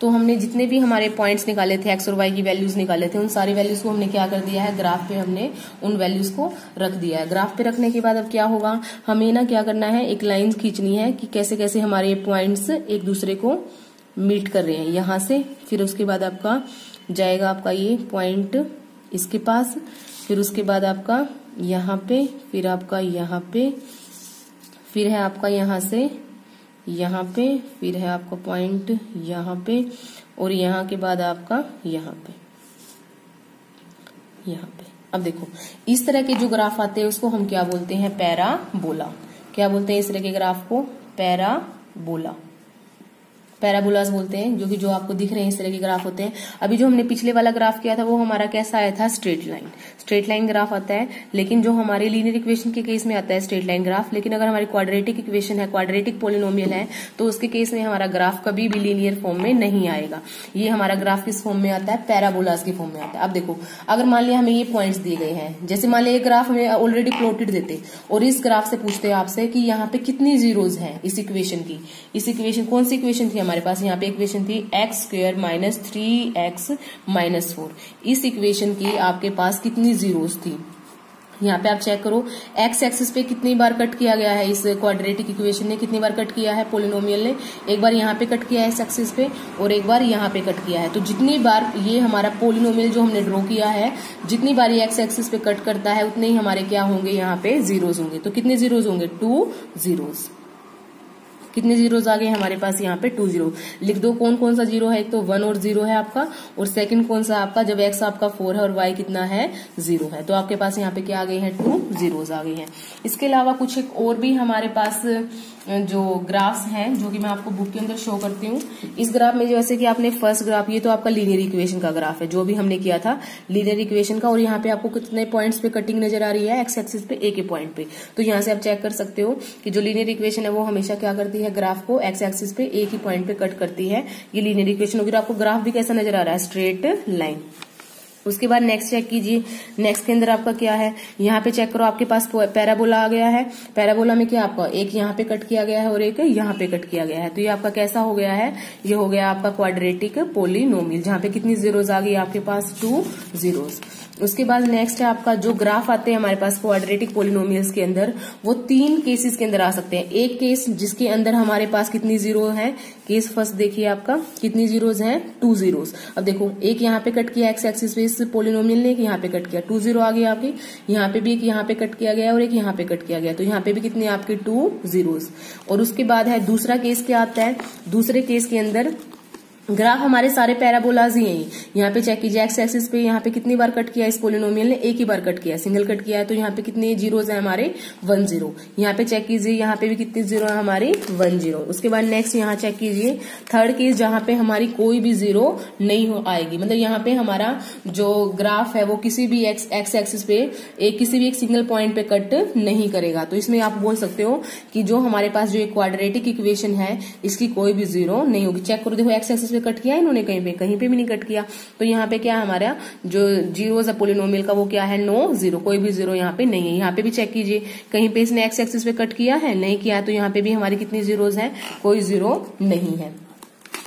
तो हमने जितने भी हमारे पॉइंट्स निकाले थे, एक्स और वाई की वैल्यूज निकाले थे, उन सारी वैल्यूज को हमने क्या कर दिया है, ग्राफ पे हमने उन वैल्यूज को रख दिया है। ग्राफ पे रखने के बाद अब क्या होगा, हमें ना क्या करना है, एक लाइन खींचनी है कि कैसे कैसे हमारे पॉइंट्स एक दूसरे को मीट कर रहे हैं यहां से। फिर उसके बाद आपका जाएगा आपका ये पॉइंट इसके पास, फिर उसके बाद आपका यहाँ पे, फिर आपका यहाँ पे, फिर है आपका यहाँ से यहाँ पे, फिर है आपका पॉइंट यहाँ पे, और यहाँ के बाद आपका यहाँ पे यहाँ पे। अब देखो इस तरह के जो ग्राफ आते हैं उसको हम क्या बोलते हैं, पैराबोला। क्या बोलते हैं इस तरह के ग्राफ को, पैराबोला, पैराबोलास बोलते हैं, जो कि जो आपको दिख रहे हैं इस तरह के ग्राफ होते हैं। अभी जो हमने पिछले वाला ग्राफ किया था वो हमारा कैसा आया था, straight line, straight line graph आता है। लेकिन जो हमारे लीनियर इक्वेशन के केस में आता है स्ट्रेट लाइन ग्राफ, लेकिन अगर हमारी क्वाड्रेटिक इक्वेशन है, क्वाड्रेटिक पॉलिनोमियल है, तो उसके केस में हमारा ग्राफ कभी भी लीनियर फॉर्म में नहीं आएगा। ये हमारा ग्राफ किस फॉर्म में आता है, पैराबोलास के फॉर्म में आता है। अब देखो अगर मान लिया हमें ये पॉइंट्स दिए गए हैं, जैसे मान लिया ये ग्राफ हमें ऑलरेडी प्लॉटेड देते और इस ग्राफ से पूछते आपसे कि यहाँ पे कितनी जीरोज है इस इक्वेशन की, इस इक्वेशन, कौन सी इक्वेशन थी हमारे पास, यहाँ पे इक्वेशन थी x square minus three x minus four. इस इक्वेशन की आपके पास कितनी जीरोस थी, यहाँ पे आप चेक करो। एक्स एक्सिस पे कितनी बार कट किया गया है, इस क्वाड्रेटिक इक्वेशन ने कितनी बार कट किया है पॉलिनोमियल ने, एक बार यहाँ पे कट किया है एक्स एक्सिस पे और एक बार यहाँ पे कट किया है। तो जितनी बार ये हमारा पॉलिनोमियल जो हमने ड्रॉ किया है, जितनी बार ये एक्स एक्सिस पे कट करता है उतने ही हमारे क्या होंगे, यहाँ पे जीरोज होंगे। तो कितने जीरोज होंगे, टू जीरोज। कितने जीरोज आ गए हमारे पास यहाँ पे, टू जीरो। लिख दो कौन कौन सा जीरो है, एक तो वन और जीरो है आपका, और सेकंड कौन सा आपका, जब एक्स आपका फोर है और वाई कितना है, जीरो है। तो आपके पास यहाँ पे क्या आ गए हैं, टू जीरोज आ गए हैं। इसके अलावा कुछ एक और भी हमारे पास जो ग्राफ्स हैं जो कि मैं आपको बुक के अंदर शो करती हूँ। इस ग्राफ में जैसे कि आपने फर्स्ट ग्राफ, ये तो आपका लीनियर इक्वेशन का ग्राफ है जो भी हमने किया था, लीनियर इक्वेशन का, और यहाँ पे आपको कितने पॉइंट्स पे कटिंग नजर आ रही है, एक्स एक्सिस पे एक ही पॉइंट पे। तो यहाँ से आप चेक कर सकते हो कि जो लीनियर इक्वेशन है वो हमेशा क्या करती है, ग्राफ को एक्स एक्सिस पे एक ही पॉइंट पे कट करती है। ये लीनियर इक्वेशन होगी। आपको ग्राफ भी कैसा नजर आ रहा है, स्ट्रेट लाइन। उसके बाद नेक्स्ट चेक कीजिए, नेक्स्ट के अंदर आपका क्या है, यहाँ पे चेक करो आपके पास पैराबोला आ गया है। पैराबोला में क्या आपका एक यहाँ पे कट किया गया है और एक यहाँ पे कट किया गया है। तो ये आपका कैसा हो गया है, ये हो गया आपका क्वाड्रेटिक पॉलीनोमियल, जहाँ पे कितनी जीरोज आ गई आपके पास, टू जीरोज। उसके बाद नेक्स्ट है आपका जो ग्राफ आते हैं हमारे पास क्वाड्रेटिक पॉलिनोमियल्स के अंदर, वो तीन केसेस के अंदर आ सकते हैं। एक केस जिसके अंदर हमारे पास कितनी जीरो है, केस फर्स्ट देखिए आपका कितनी जीरोज हैं, टू जीरोज। अब देखो एक यहाँ पे कट किया एक्स एक्सिस पे इस पॉलिनोमियल ने, एक यहाँ पे कट किया, टू जीरो आ गई आपकी। यहाँ पे भी एक यहाँ पे कट किया गया और एक यहाँ पे कट किया गया, तो यहाँ पे भी कितने आपके, टू जीरोज। और उसके बाद है दूसरा केस क्या आता है, दूसरे केस के अंदर ग्राफ हमारे सारे पैराबोलाज ही हैं। यहाँ पे चेक कीजिए एक्स एक्सिस पे यहाँ पे कितनी बार कट किया इस पॉलिनोमियल ने, एक ही बार कट किया, सिंगल कट किया है। तो यहाँ पे कितने जीरोज हैं हमारे, वन जीरो। यहाँ पे चेक कीजिए यहाँ पे भी कितने जीरो है हमारे, वन जीरो। उसके बाद नेक्स्ट यहाँ चेक कीजिए थर्ड केस, जहाँ पे हमारी कोई भी जीरो नहीं हो आएगी, मतलब यहाँ पे हमारा जो ग्राफ है वो किसी भी एक्स एक्स एक्सिस पे एक किसी भी एक सिंगल पॉइंट पे कट नहीं करेगा। तो इसमें आप बोल सकते हो कि जो हमारे पास जो क्वाड्रेटिक इक्वेशन है इसकी कोई भी जीरो नहीं होगी। चेक करो, देखो एक्स एक्सिस कट किया इन्होंने, कहीं पे कहीं पे भी नहीं कट किया। तो यहाँ पे क्या हमारा जो जीरोज है पॉलिनोमियल का वो क्या है, नो जीरो, कोई भी जीरो यहाँ पे नहीं है। यहाँ पे भी चेक कीजिए कहीं पे इसने एक्स एक्सिस पे कट किया है, नहीं किया, तो यहाँ पे भी हमारी कितनी जीरोज हैं, कोई जीरो नहीं है।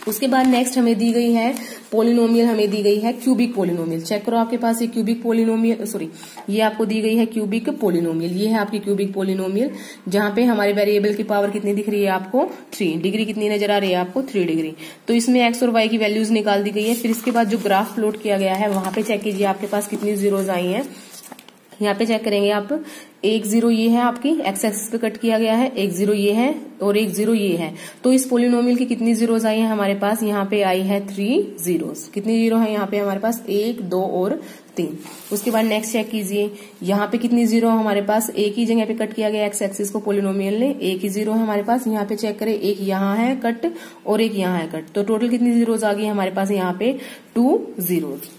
उसके बाद नेक्स्ट हमें दी गई है पॉलिनोमियल, हमें दी गई है क्यूबिक पॉलिनोमियल। चेक करो आपके पास ये क्यूबिक पॉलिनोमियल, सॉरी ये आपको दी गई है क्यूबिक पॉलिनोमियल। ये है आपकी क्यूबिक पॉलिनोमियल, जहां पे हमारे वेरिएबल की पावर कितनी दिख रही है आपको, थ्री डिग्री कितनी नजर आ रही है आपको, थ्री डिग्री। तो इसमें एक्स और वाई की वैल्यूज निकाल दी गई है। फिर इसके बाद जो ग्राफ प्लॉट किया गया है वहां पे चेक कीजिए आपके पास कितनी जीरोज आई है। यहाँ पे चेक करेंगे आप, एक जीरो ये है आपकी एक्स एक्सिस पे कट किया गया है, एक जीरो ये है और एक जीरो ये है। तो इस पॉलिनोमियल की कितनी जीरोज आई है हमारे पास, यहाँ पे आई है थ्री जीरोज। कितनी जीरो है यहाँ पे हमारे पास, एक, दो और तीन। उसके बाद नेक्स्ट चेक कीजिए यहाँ पे कितनी जीरो है हमारे पास, एक ही जगह पे कट किया गया एक्स एक्सिस को पॉलिनोमियल ने, एक ही जीरो है हमारे पास। यहाँ पे चेक करें एक यहाँ है कट और एक यहाँ है कट, तो टोटल कितनी जीरोज आ गई हमारे पास यहाँ पे, टू जीरोज।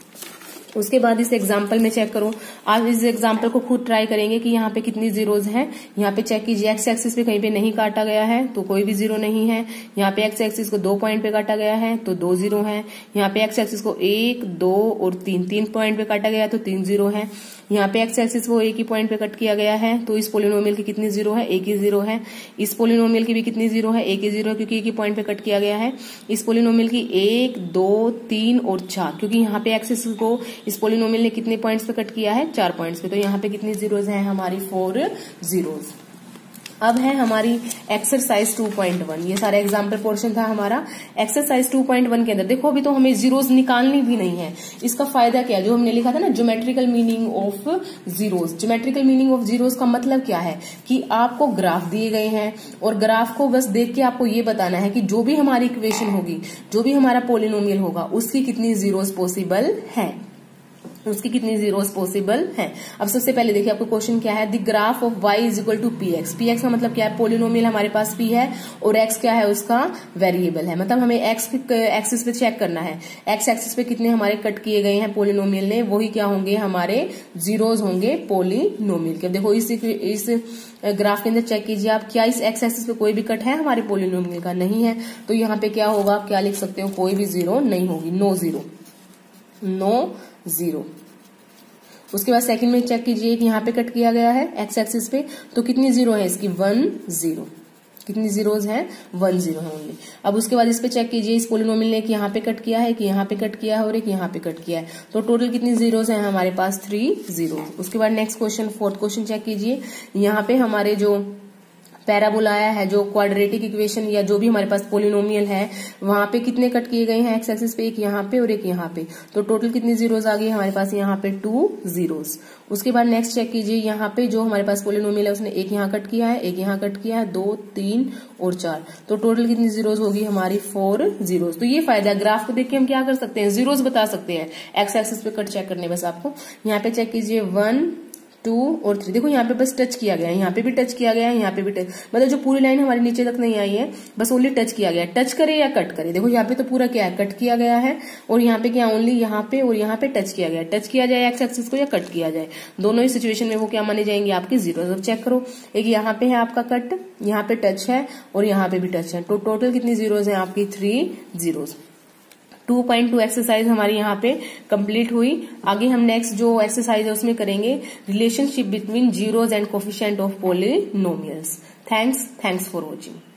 उसके बाद इस एग्जाम्पल में चेक करो। आप इस एग्जाम्पल को खुद ट्राई करेंगे कि यहाँ पे कितनी जीरोज हैं। यहाँ पे चेक कीजिए, एक्स एक्सिस पे कहीं पे नहीं काटा गया है तो कोई भी जीरो नहीं है। यहाँ पे एक्स एक्सिस को दो पॉइंट पे काटा गया है तो दो जीरो है। यहाँ पे एक्स एक्सिस को एक, दो और तीन तीन पॉइंट पे काटा गया है तो तीन जीरो है। यहाँ पे एक्स एक्सिस को एक ही पॉइंट पे कट किया गया है तो इस पोलिनोमियल की कितनी जीरो है, एक ही जीरो है। इस पोलिनोमियल की भी कितनी जीरो है, एक ही जीरो है क्योंकि एक ही पॉइंट पे कट किया गया है। इस पोलिनोमियल की एक, दो, तीन और चार, क्योंकि यहाँ पे एक्सिस को इस पोलिनोमियल ने कितने पॉइंट्स पे कट किया है, चार पॉइंट्स पे। तो यहाँ पे कितनी जीरोज हैं हमारी, फोर जीरोज। अब है हमारी एक्सरसाइज टू पॉइंट वन। ये सारा एग्जाम्पल पोर्शन था हमारा। एक्सरसाइज टू पॉइंट वन के अंदर देखो, अभी तो हमें जीरोज निकालनी भी नहीं है। इसका फायदा क्या है, जो हमने लिखा था ना geometrical meaning of zeros. Geometrical meaning of zeros का मतलब क्या है कि आपको ग्राफ दिए गए हैं और ग्राफ को बस देख के आपको ये बताना है कि जो भी हमारी इक्वेशन होगी, जो भी हमारा पोलिनोमियल होगा, उसकी कितनी जीरोज पॉसिबल है, उसकी कितनी जीरोस पॉसिबल हैं। अब सबसे पहले देखिए आपको क्वेश्चन क्या है, the graph of y is equal to P x. P x का मतलब क्या है, पोलिनोमियल हमारे पास p है और x क्या है, उसका वेरिएबल है। मतलब हमें x एक्सिस पे चेक करना है, x एक्सिस पे कितने हमारे कट किए गए हैं पोलिनोमियल ने, वही क्या होंगे हमारे जीरोज होंगे पोलिनोमियल के। देखो इस, इस ग्राफ के अंदर चेक कीजिए आप, क्या इस एक्स एक्सिस पे कोई भी कट है हमारे पोलिनोमियल का, नहीं है। तो यहाँ पे क्या होगा, आप क्या लिख सकते हो, कोई भी जीरो नहीं होगी, नो जीरो, नो जीरो। उसके बाद सेकंड में चेक कीजिए कि यहाँ पे कट किया गया है एक्स एक्सिस पे, तो कितनी जीरो है इसकी, वन जीरो। कितनी जीरोज हैं, वन जीरो है ओनली। अब उसके बाद इस पे चेक कीजिए, इस पोलिनोमियल ने एक यहाँ पे कट किया है, एक यहाँ पे कट किया है और एक यहाँ पे कट किया है, तो टोटल कितनी जीरोज हैं हमारे पास, थ्री जीरो। उसके बाद next question, fourth question check कीजिए। यहाँ पे हमारे जो पैराबोला आया है, जो क्वाड्रेटिक इक्वेशन या जो भी हमारे पास पोलिनोमियल है, वहां पे कितने कट किए गए हैं एक्स एक्सिस पे, एक यहाँ पे और एक यहाँ पे, तो टोटल कितनी जीरोज आ गई हमारे पास, यहाँ पे टू जीरोज। उसके बाद नेक्स्ट चेक कीजिए, यहाँ पे जो हमारे पास पोलिनोमियल है उसने एक यहाँ कट किया है, एक यहाँ कट किया है, दो, तीन और चार, तो टोटल कितनी जीरोज होगी हमारी, फोर जीरोज। तो ये फायदा, ग्राफ को देख के हम क्या कर सकते हैं, जीरोज बता सकते हैं। एक्स एक्सिस पे कट चेक करने बस आपको। यहाँ पे चेक कीजिए, वन, टू और थ्री। देखो यहाँ पे बस टच किया गया है, यहाँ पे भी टच किया गया है, यहाँ पे भी टच, मतलब जो पूरी लाइन हमारे नीचे तक नहीं आई है, बस ओनली टच किया गया है। टच करे या कट करे, देखो यहाँ पे तो पूरा क्या है, कट किया गया है, और यहाँ पे क्या, ओनली यहाँ पे और यहाँ पे टच किया गया है। टच किया जाए एक्स एक्सिस को या कट किया जाए, दोनों ही सिचुएशन में वो क्या माने जाएंगे, आपके जीरो। अब चेक करो, एक यहाँ पे है आपका कट, यहाँ पे टच है और यहाँ पे भी टच है, तो टोटल कितनी जीरोज है आपकी, three zeros. Two point two exercise हमारी यहाँ पे कंप्लीट हुई। आगे हम नेक्स्ट जो एक्सरसाइज है उसमें करेंगे relationship between zeros and coefficient of polynomials. Thanks, thanks for watching.